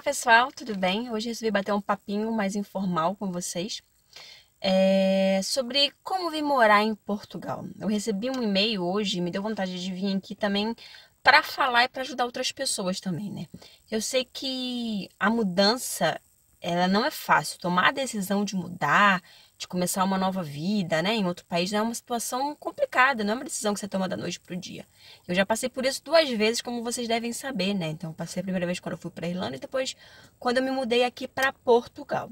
Olá pessoal, tudo bem? Hoje resolvi bater um papinho mais informal com vocês sobre como vir morar em Portugal. Eu recebi um e-mail hoje e me deu vontade de vir aqui também para falar e para ajudar outras pessoas também, né? Eu sei que a mudança, ela não é fácil. Tomar a decisão de mudar, de começar uma nova vida, né, em outro país, é uma situação complicada, não é uma decisão que você toma da noite para o dia. Eu já passei por isso duas vezes, como vocês devem saber, né? Então, eu passei a primeira vez quando eu fui para a Irlanda e depois quando eu me mudei aqui para Portugal.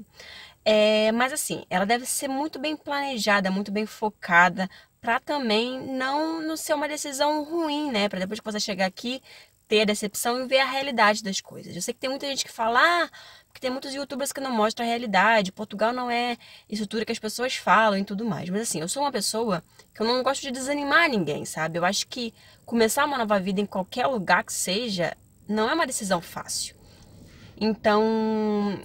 Mas assim, ela deve ser muito bem planejada, muito bem focada, para também não ser uma decisão ruim, né? Para depois que você chegar aqui, ter a decepção e ver a realidade das coisas. Eu sei que tem muita gente que fala, porque tem muitos youtubers que não mostram a realidade, Portugal não é isso tudo que as pessoas falam e tudo mais. Mas assim, eu sou uma pessoa que eu não gosto de desanimar ninguém, sabe? Eu acho que começar uma nova vida em qualquer lugar que seja, não é uma decisão fácil. Então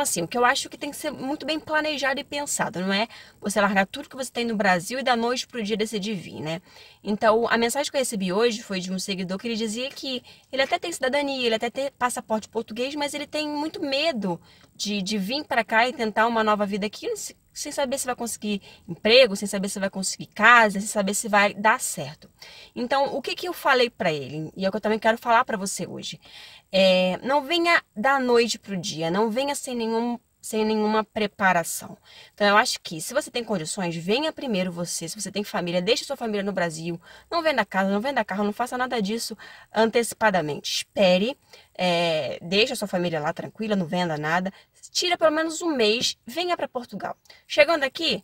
assim, o que eu acho que tem que ser muito bem planejado e pensado, não é você largar tudo que você tem no Brasil e da noite pro dia decidir vir, né? Então, a mensagem que eu recebi hoje foi de um seguidor que ele dizia que ele até tem cidadania, ele até tem passaporte português, mas ele tem muito medo de vir para cá e tentar uma nova vida aqui, sem saber se vai conseguir emprego, sem saber se vai conseguir casa, sem saber se vai dar certo. Então, o que eu falei para ele, e é o que eu também quero falar para você hoje, não venha da noite pro dia, não venha sem nenhuma preparação. Então, eu acho que se você tem condições, venha primeiro você. Se você tem família, deixe sua família no Brasil. Não venda casa, não venda carro, não faça nada disso antecipadamente. Espere, deixe a sua família lá tranquila, não venda nada. Tira pelo menos um mês, venha para Portugal. Chegando aqui,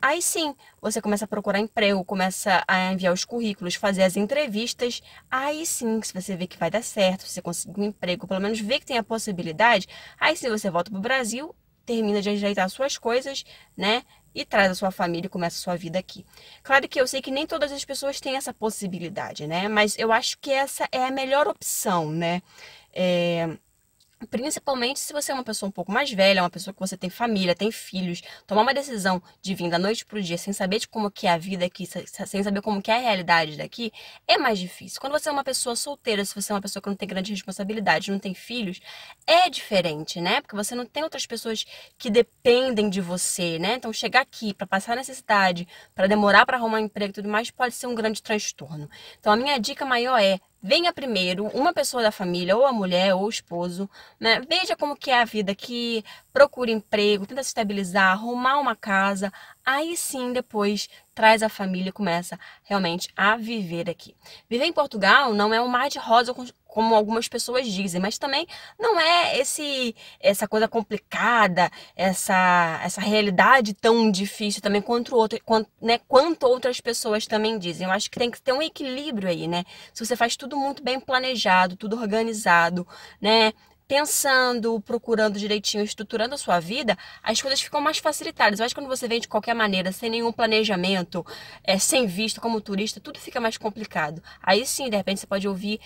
aí sim, você começa a procurar emprego, começa a enviar os currículos, fazer as entrevistas. Aí sim, se você vê que vai dar certo, se você conseguir um emprego, pelo menos vê que tem a possibilidade, aí sim você volta para o Brasil, termina de ajeitar suas coisas, né? E traz a sua família e começa a sua vida aqui. Claro que eu sei que nem todas as pessoas têm essa possibilidade, né? Mas eu acho que essa é a melhor opção, né? Principalmente se você é uma pessoa um pouco mais velha, uma pessoa que você tem família, tem filhos, tomar uma decisão de vir da noite pro dia sem saber de como que é a vida aqui, sem saber como que é a realidade daqui, é mais difícil. Quando você é uma pessoa solteira, se você é uma pessoa que não tem grande responsabilidade, não tem filhos, é diferente, né? Porque você não tem outras pessoas que dependem de você, né? Então chegar aqui para passar necessidade, para demorar para arrumar emprego e tudo mais, pode ser um grande transtorno. Então a minha dica maior é: venha primeiro uma pessoa da família, ou a mulher, ou o esposo, né? Veja como que é a vida aqui, procura emprego, tenta se estabilizar, arrumar uma casa. Aí sim, depois, traz a família e começa realmente a viver aqui. Viver em Portugal não é um mar de rosa, como algumas pessoas dizem, mas também não é essa coisa complicada, essa realidade tão difícil também quanto outras pessoas também dizem. Eu acho que tem que ter um equilíbrio aí, né? Se você faz tudo muito bem planejado, tudo organizado, né? Pensando, procurando direitinho, estruturando a sua vida, as coisas ficam mais facilitadas. Eu acho que quando você vem de qualquer maneira, sem nenhum planejamento, sem visto, como turista, tudo fica mais complicado. Aí sim, de repente, você pode ouvir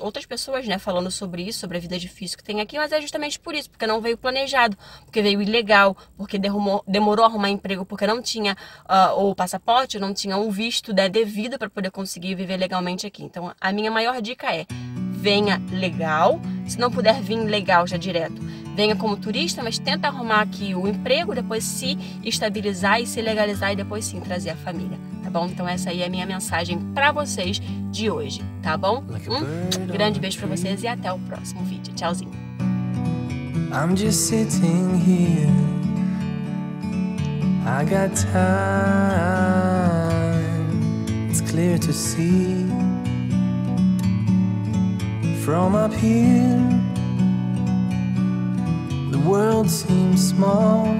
outras pessoas, né, falando sobre isso, sobre a vida difícil que tem aqui, mas é justamente por isso, porque não veio planejado, porque veio ilegal, porque demorou a arrumar emprego, porque não tinha o passaporte, não tinha um visto, né, devido para poder conseguir viver legalmente aqui. Então, a minha maior dica é: venha legal. Se não puder vir legal já direto, venha como turista, mas tenta arrumar aqui o emprego, depois se estabilizar e se legalizar e depois sim trazer a família, tá bom? Então essa aí é a minha mensagem pra vocês de hoje, tá bom? Um grande beijo pra vocês e até o próximo vídeo. Tchauzinho! I'm just sitting here. I got time. It's clear to see. From up here, the world seems small.